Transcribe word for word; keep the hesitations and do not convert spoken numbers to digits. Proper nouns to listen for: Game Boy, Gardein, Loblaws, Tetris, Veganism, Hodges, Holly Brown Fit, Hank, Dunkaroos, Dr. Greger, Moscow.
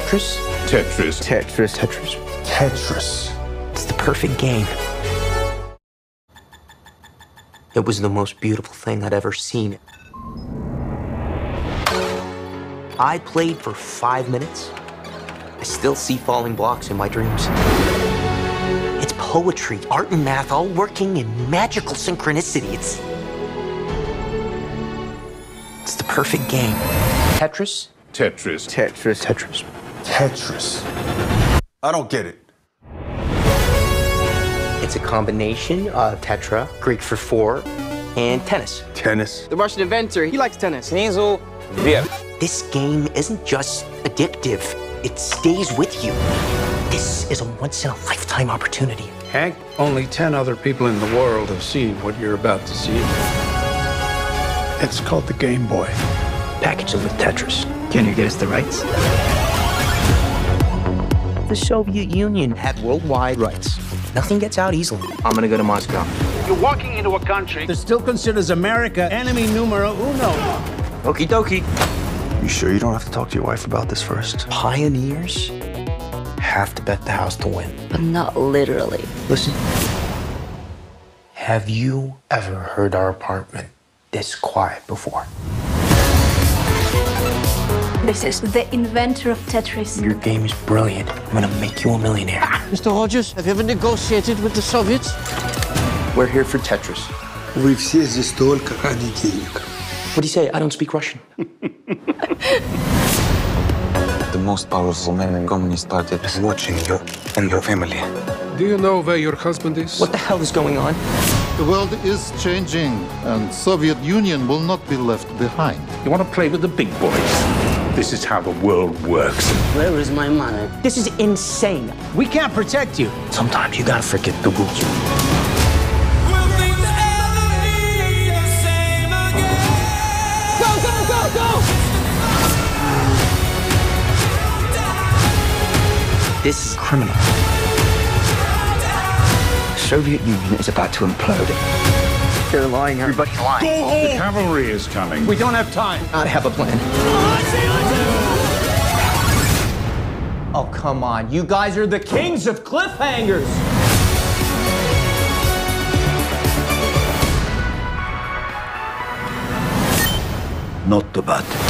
Tetris? Tetris. Tetris. Tetris. Tetris. It's the perfect game. It was the most beautiful thing I'd ever seen. I played for five minutes. I still see falling blocks in my dreams. It's poetry, art and math all working in magical synchronicity. It's, it's the perfect game. Tetris? Tetris. Tetris. Tetris. Tetris. I don't get it. It's a combination of tetra, Greek for four, and tennis. Tennis? The Russian inventor, he likes tennis. Hazel. Yeah. This game isn't just addictive. It stays with you. This is a once-in-a-lifetime opportunity. Hank, only ten other people in the world have seen what you're about to see. It's called the Game Boy. Package it with Tetris. Can you get us the rights? The Soviet Union had worldwide rights. Nothing gets out easily. I'm gonna go to Moscow. You're walking into a country that still considers America enemy numero uno. Okie dokie. You sure you don't have to talk to your wife about this first? Pioneers have to bet the house to win. But not literally. Listen. Have you ever heard our apartment this quiet before? This is the inventor of Tetris. Your game is brilliant. I'm gonna make you a millionaire. Mister Hodges, have you ever negotiated with the Soviets? We're here for Tetris. We're here just for money. What do you say? I don't speak Russian. The most powerful man in Communist Party is watching you and your family. Do you know where your husband is? What the hell is going on? The world is changing, and Soviet Union will not be left behind. You want to play with the big boys? This is how the world works. Where is my money? This is insane. We can't protect you. Sometimes you gotta forget the rules. We'll meet the enemy the same again. Go, go, go, go! This is criminal. The Soviet Union is about to implode. They're lying, everybody's lying. Go home. The cavalry is coming. We don't have time. I have a plan. Oh, come on. You guys are the kings of cliffhangers! Not too bad.